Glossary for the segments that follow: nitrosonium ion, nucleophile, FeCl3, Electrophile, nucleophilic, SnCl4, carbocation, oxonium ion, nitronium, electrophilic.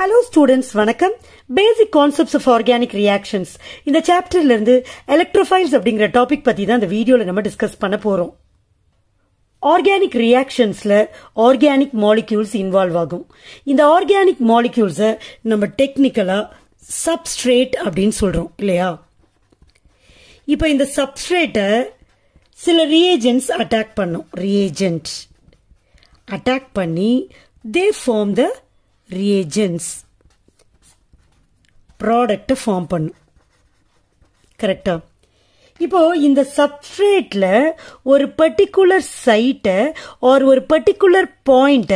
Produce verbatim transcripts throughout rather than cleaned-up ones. Hello students, வணக்கம். Basic concepts of organic reactions. இந்த chapterல இருந்து electrophiles அப்படிங்கற டாபிக் பத்தி தான் இந்த வீடியோல நம்ம டிஸ்கஸ் பண்ண போறோம். Organic reactionsல organic molecules involve ஆகும். இந்த organic molecules நம்ம டெக்னிக்கலா substrate அப்படினு சொல்றோம், இல்லையா? இப்போ இந்த substrate சில reagents attack பண்ணும். Reagent attack பண்ணி they form the reagents product form பண்ணு. கரெக்டா? இப்போ இந்த substrateல ஒரு particular site or ஒரு particular point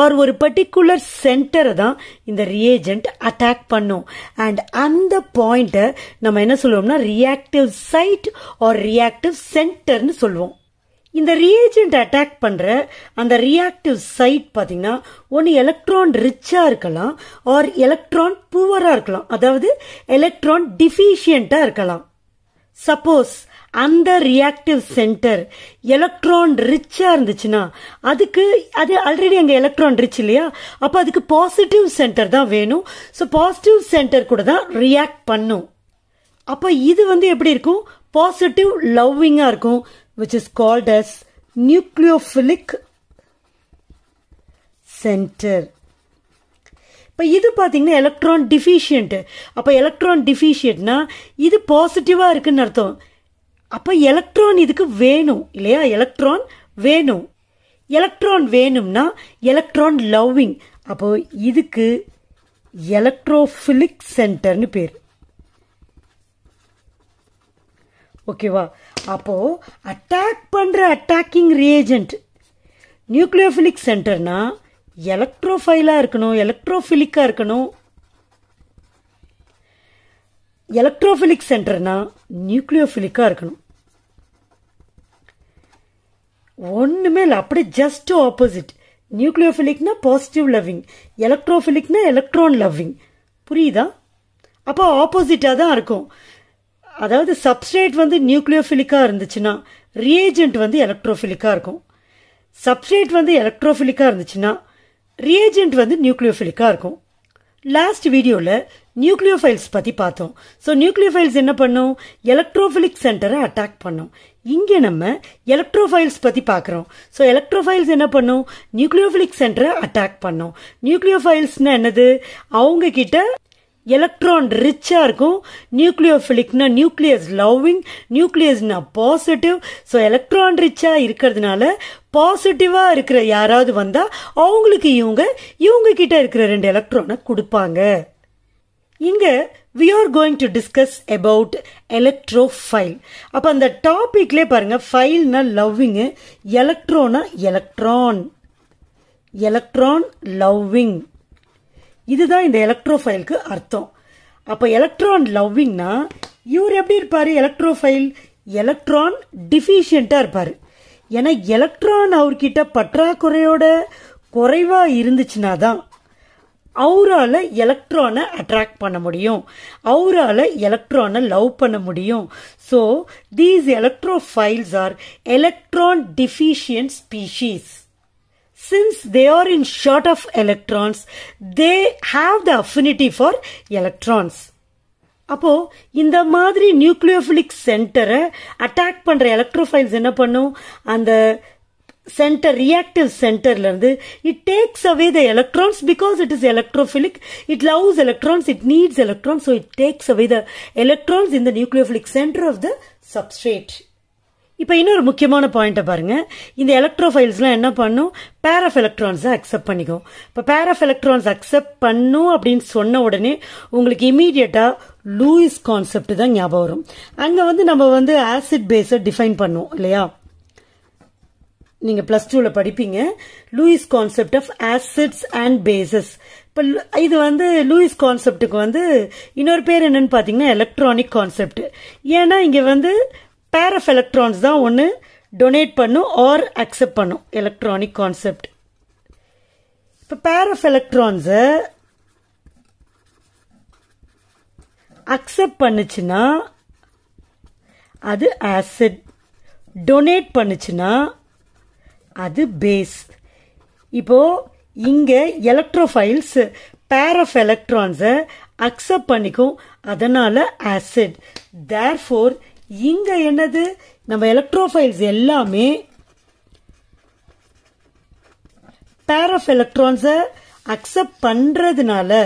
or ஒரு particular center தான் இந்த reagent attack பண்ணும். And அந்த point நம்ம என்ன சொல்லுவோம்னா reactive site or reactive center ன்னு சொல்லுவோம். இந்த reagent attack பண்ற அந்த reactive site பாத்தீங்கன்னா ஒன்னு எலக்ட்ரான் ரிச்சா இருக்கலாம் or எலக்ட்ரான் பூவரா இருக்கலாம், அதாவது எலக்ட்ரான் டிஃபிஷியன்ட்டா இருக்கலாம். சப்போஸ் அந்த reactive center எலக்ட்ரான் ரிச்சா இருந்துச்சுன்னா அதுக்கு அது ஆல்ரெடி அங்க எலக்ட்ரான் ரிச் இல்லையா, அப்ப அதுக்கு பாசிட்டிவ் சென்டர் தான் வேணும். சோ பாசிட்டிவ் சென்டர் கூட தான் ரியாக்ட் பண்ணும். அப்ப இது வந்து எப்படி இருக்கும்? பாசிட்டிவ் லவ்விங்கா இருக்கும், which is called as nucleophilic center. இப்ப இது பாத்தீங்கன்னா எலக்ட்ரான் டிஃபிஷியன்ட். அப்ப எலக்ட்ரான் டிஃபிஷியன்ட்னா இது பாசிட்டிவா இருக்குன்னு அர்த்தம். அப்ப எலக்ட்ரான் இதுக்கு வேணும் இல்லையா, எலக்ட்ரான் வேணும். எலக்ட்ரான் வேணும்னா எலக்ட்ரான் லவ்விங். அப்போ இதுக்கு எலக்ட்ரோஃபிலிக் சென்டர்னு பேர். ஓகேவா? அப்போ அட்டாக் பண்ற அட்டாக்கிங் ரியேஜென்ட் நியூக்ளியோஃபிலிக் சென்டர்னா எலக்ட்ரோஃபைலா இருக்கணும், எலக்ட்ரோஃபிலிக்கா இருக்கணும். எலக்ட்ரோஃபிலிக் சென்டர்னா நியூக்ளியோஃபிலிக்கா இருக்கணும். ஒண்ணுமே இல்லை, அப்படி ஜஸ்ட் ஆப்போசிட். நியூக்ளியோஃபிலிக்னா பாசிட்டிவ் லவ்விங், எலக்ட்ரோஃபிலிக்னா எலக்ட்ரான் லவ்விங். புரியுதா? அப்போ ஆப்போசிட்டா தான் இருக்கும். அதாவது சப்ஸ்ட்ரேட் வந்து நியூக்ளியோஃபிலிக்கா இருந்துச்சுன்னா ரியேஜென்ட் வந்து எலக்ட்ரோஃபிலிக்கா இருக்கும். சப்ஸ்ட்ரேட் வந்து எலக்ட்ரோஃபிலிக்கா இருந்துச்சுன்னா ரியேஜென்ட் வந்து நியூக்ளியோஃபிலிக்கா இருக்கும். லாஸ்ட் வீடியோவில் நியூக்ளியோஃபைல்ஸ் பற்றி பார்த்தோம். ஸோ நியூக்ளியோஃபைல்ஸ் என்ன பண்ணும்? எலக்ட்ரோஃபிலிக் சென்டரை அட்டாக் பண்ணும். இங்கே நம்ம எலக்ட்ரோஃபைல்ஸ் பற்றி பார்க்குறோம். ஸோ எலக்ட்ரோஃபைல்ஸ் என்ன பண்ணும்? நியூக்ளியோஃபிலிக் சென்டரை அட்டாக் பண்ணும். நியூக்ளியோஃபைல்ஸ்னா என்னது? அவங்க கிட்ட எலக்ட்ரான் ரிச்சா இருக்கும். நியூக்ளியோஃபிலிக்னா நியூக்ளியஸ் லவ்விங், நியூக்ளியஸ்னா பாசிட்டிவ். ஸோ எலக்ட்ரான் ரிச்சா இருக்கிறதுனால பாசிட்டிவா இருக்கிற யாராவது வந்தா அவங்களுக்கு இவங்க இவங்க கிட்ட இருக்கிற ரெண்டு எலக்ட்ரானை கொடுப்பாங்க. இங்க we are going to discuss about electrophile. அப்ப அந்த டாபிக்லே பாருங்க, ஃபைல்னா லவ்விங், எலக்ட்ரானா எலக்ட்ரான், எலக்ட்ரான் லவ்விங். இதுதான் இந்த எலக்ட்ரோஃபைலுக்கு அர்த்தம். அப்போ எலக்ட்ரான் லவ்விங்னா இவர் எப்படி இருப்பாரு? எலக்ட்ரோஃபைல் எலக்ட்ரான் டிஃபிஷியன்ட்டா இருப்பாரு. ஏன்னா எலக்ட்ரான் அவர்கிட்ட பற்றாக்குறையோட குறைவா இருந்துச்சுன்னா தான் அவரால எலக்ட்ரானை அட்ராக்ட் பண்ண முடியும், அவரால எலக்ட்ரானை லவ் பண்ண முடியும். So these electrophiles are electron deficient species. Since they are in short of electrons, they have the affinity for electrons. அப்போ இந்த மாதிரி நியூக்ளியோஃபிலிக் சென்டரை அட்டாக் பண்ற எலக்ட்ரோஃபைல்ஸ் என்ன பண்ணும்? அந்த சென்டர் ரியாக்டிவ் சென்டர்ல இருந்து it takes away the electrons because it is electrophilic, it loves electrons, it needs electrons. So it takes away the electrons in the nucleophilic centre of the substrate. இப்போ இன்னொரு முக்கியமான பாயிண்ட்டை பாருங்க. இந்த எலக்ட்ரோஃபைல்ஸ்லாம் என்ன பண்ணும்? பேர் ஆஃப் எலக்ட்ரான்ஸை அக்செப்ட் பண்ணிக்கும். இப்போ பேர் ஆஃப் எலக்ட்ரான்ஸ் அக்செப்ட் பண்ணும் அப்படின்னு சொன்ன உடனே உங்களுக்கு இமீடியட்டா லூயிஸ் கான்செப்ட் தான் ஞாபகம் வரும். அங்கே வந்து நம்ம வந்து ஆசிட் பேஸை டிஃபைன் பண்ணுவோம் இல்லையா, நீங்க பிளஸ் டூல படிப்பீங்க Lewis concept of acids and bases. இப்போ இது வந்து லூயிஸ் கான்செப்டுக்கு வந்து இன்னொரு பேர் என்னன்னு பார்த்தீங்கன்னா எலக்ட்ரானிக் கான்செப்ட். ஏன்னா இங்க வந்து pair of electrons தான் ஒன்று டொனேட் பண்ணும் ஆர் அக்செப்ட் பண்ணும். Electronic concept. இப்போ pair of electrons அக்செப்ட் பண்ணுச்சுன்னா அது ஆசிட், டொனேட் பண்ணுச்சுன்னா அது பேஸ். இப்போ இங்க electrophiles pair of electrons accept panikum, adanaala acid. Therefore, inga enadhu nama electrophiles ellame pair of electrons accept pandradhunala,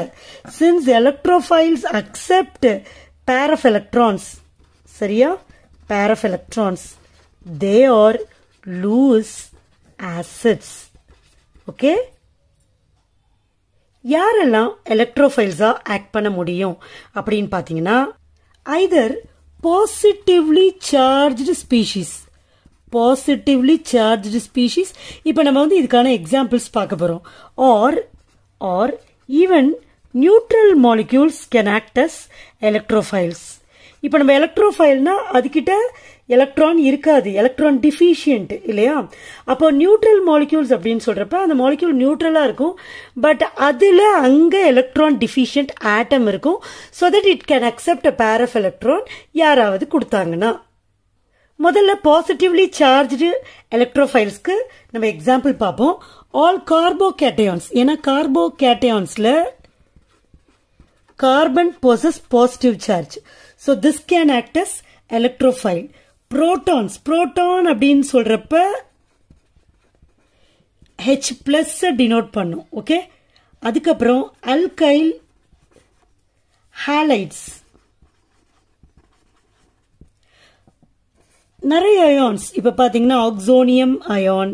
since electrophiles accept pair of electrons, seriya pair of electrons, they are loose acids. Okay, யாரெல்லாம் electrophiles act பண்ண முடியும் அப்படினு பாத்தீங்கன்னா, either positively charged species positively charged species, இப்போ நம்ம வந்து இதுக்கான examples பார்க்க போறோம், or or even neutral molecules can act as electrophiles. இப்போ நம்ம electrophileனா அதுக்கிட்ட electron இருக்காது, electron deficient இல்லையா, அப்போ neutral molecules அப்படினு சொல்றப்ப அந்த molecule neutralா இருக்கும், but அதுல அங்க electron deficient atom இருக்கும், so that it can accept a pair of electron யாராவது கொடுத்தாங்கனா. முதல்ல positively charged electrophiles க்கு நம்ம example பாப்போம். All carbocations, ஏனா carbocationsல carbon possess positive charge, so this can act as electrophile. Protons, proton அப்படினு சொல்றப்ப H plus denote பண்ணும். ஓகே, அதுக்கப்புறம் alkyl halides, நிறைய ions, இப்ப பாத்தீங்கன்னா oxonium ion,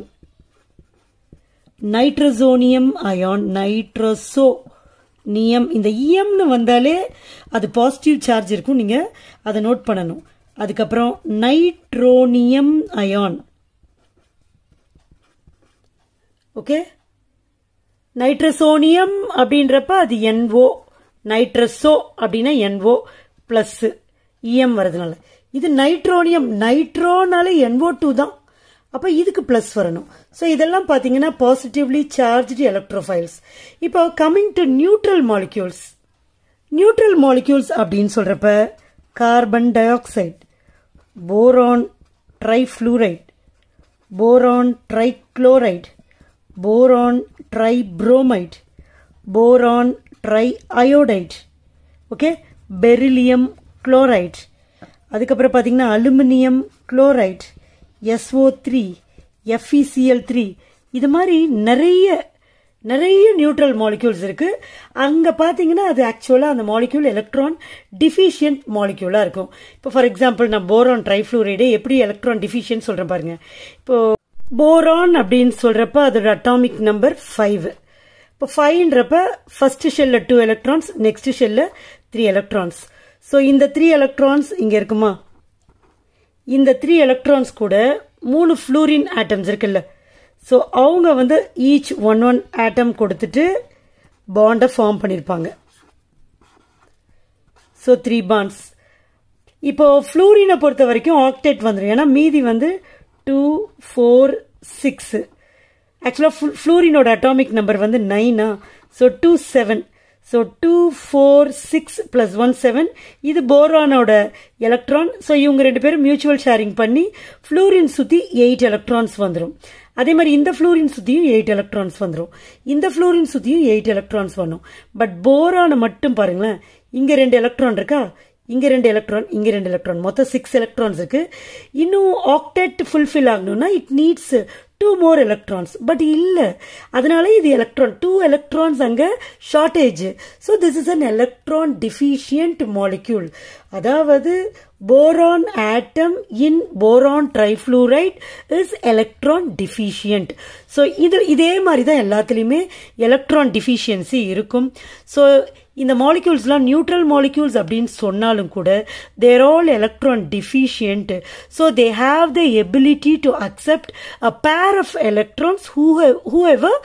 nitrosonium ion, nitroso நியம், இந்த இயம்னு வந்தாலே அது பாசிட்டிவ் சார்ஜ் இருக்கும், நீங்க அதை நோட் பண்ணணும். அதுக்கப்புறம் நைட்ரோனியம் அயான், ஓகே, நைட்ரசோனியம் அப்படின்றப்ப அது என்ஓ, நைட்ரஸோ அப்படின்னா என்ஓ பிளஸ் இஎம் வரதுனால இது நைட்ரோனியம், நைட்ரோனால என்ஓ டூ தான், அப்ப இதுக்கு பிளஸ் வரணும். சோ இதெல்லாம் பாத்தீங்கன்னா பாசிட்டிவ்லி சார்ஜ்டு எலக்ட்ரோஃபைல்ஸ். இப்போ coming to neutral molecules, neutral molecules அப்படின்னு சொல்றப்ப carbon dioxide, boron trifluoride, boron trichloride, boron tribromide, boron triiodide, okay, beryllium chloride, அதுக்கப்புறம் பாத்தீங்கன்னா aluminium chloride, S O three, F E C L three, இது மாதிரி நிறைய நிறைய neutral molecules இருக்கு. அங்க பாத்தீங்கன்னா அது ஆக்சுவலா அந்த மாலிக்யூல் எலக்ட்ரான் டிஃபிஷியன்ட் மாலிக்யூலா இருக்கும். இப்போ ஃபார் எக்ஸாம்பிள் நான் போரான் ட்ரைஃப்ளூரைடு எப்படி எலக்ட்ரான் டிஃபிஷியன்ட் சொல்றேன் பாருங்க. இப்போ போரான் அப்படின்னு சொல்றப்ப அதோட அட்டாமிக் நம்பர் ஃபைவ். இப்போ ஃபைவ்ன்றப்ப ஃபர்ஸ்ட் ஷெல்ல டூ எலக்ட்ரான்ஸ், நெக்ஸ்ட் ஷெல்ல த்ரீ எலக்ட்ரான்ஸ். ஸோ இந்த த்ரீ எலக்ட்ரான்ஸ் இங்க இருக்குமா, இந்த த்ரீ எலக்ட்ரான்ஸ் கூட மூணு ஃப்ளூரின் ஆட்டம்ஸ் இருக்குல்ல, ஸோ அவங்க வந்து ஈச் ஒன் ஒன் ஆட்டம் கொடுத்துட்டு பாண்டை ஃபார்ம் பண்ணியிருப்பாங்க. So three bonds. இப்போ ஃப்ளூரினை பொறுத்த வரைக்கும் ஆக்டேட் வந்துடும், ஏன்னா மீதி வந்து டூ ஃபோர் சிக்ஸ். ஆக்சுவலாக ஃப்ளூ ஃப்ளூரினோட அட்டாமிக் நம்பர் வந்து நைனா, so two seven, so two four six plus one seven, இது போரானோட எலக்ட்ரான். ஸோ இவங்க ரெண்டு பேரும் மியூச்சுவல் ஷேரிங் பண்ணி ஃப்ளூரின் சுற்றி எயிட் எலக்ட்ரான்ஸ் வந்துடும். அதே மாதிரி இந்த ஃப்ளூரின் சுற்றியும் எயிட் எலக்ட்ரான்ஸ் வந்துடும், இந்த ஃப்ளூரின் சுற்றியும் எயிட் எலக்ட்ரான்ஸ் வரும். பட் போரானை மட்டும் பாருங்களேன், இங்கே ரெண்டு எலக்ட்ரான் இருக்கா, இங்க ரெண்டு எலக்ட்ரான், இங்க ரெண்டு எலக்ட்ரான், மொத்தம் சிக்ஸ் எலக்ட்ரான்ஸ் இருக்கு. இன்னும் ஆக்டேட் ஃபுல்ஃபில் ஆகணும்னா it needs two more electrons, but இல்ல, அதனால இது எலக்ட்ரான் டூ எலக்ட்ரான்ஸ் அங்க shortage. So this is an electron deficient molecule, அதாவது boron atom in boron trifluoride is electron deficient. So இது இதே மாதிரி தான் எல்லாத்துலேயுமே எலக்ட்ரான் டிஃபிஷியன்சி இருக்கும். ஸோ இந்த மாலிக்யூல்ஸ்லாம் நியூட்ரல் மாலிக்யூல்ஸ் அப்படின்னு சொன்னாலும் கூட they're all electron deficient. So they have the ability to accept a pair of electrons who whoever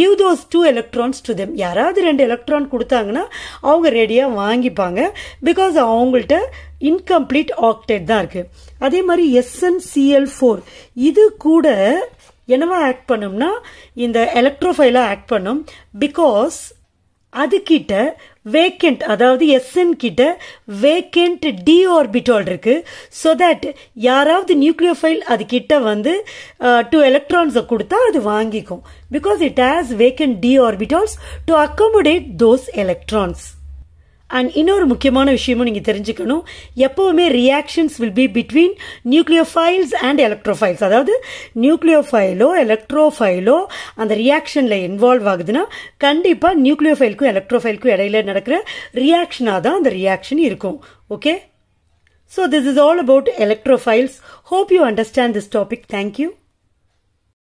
give those two electrons to them. யாராவது ரெண்டு எலக்ட்ரான் கொடுத்தாங்கன்னா அவங்க ரெடியாக வாங்கிப்பாங்க, பிகாஸ் அவங்கள்ட்ட இன்கம்ப்ளீட் ஆக்டேட் தான் இருக்குது. அதே மாதிரி S N C L four இது கூட என்னவா ஆக்ட் பண்ணும்னா இந்த எலக்ட்ரோஃபைலாக ஆக்ட் பண்ணும், பிகாஸ் அது கிட்ட vacant, அதாவது Sn கிட்ட vacant d orbital இருக்கு. So that யாராவது nucleophile அது கிட்ட வந்து two electrons கொடுத்தா அது வாங்கிக்கும். Because it has vacant d orbitals to accommodate those electrons. And இன்னொரு முக்கியமான விஷயமும் நீங்க தெரிஞ்சுக்கணும். எப்பவுமே reactions will be between nucleophiles and electrophiles. அதாவது நியூக்ளியோஃபைலோ எலக்ட்ரோஃபைலோ அந்த ரியாக்ஷன்ல இன்வால்வ் ஆகுதுன்னா கண்டிப்பா நியூக்ளியோஃபைலுக்கும் எலக்ட்ரோஃபைலுக்கும் இடையில நடக்கிற ரியாக்ஷனா தான் அந்த ரியாக்ஷன் இருக்கும். Okay, so this is all about electrophiles. Hope you understand this topic. Thank you.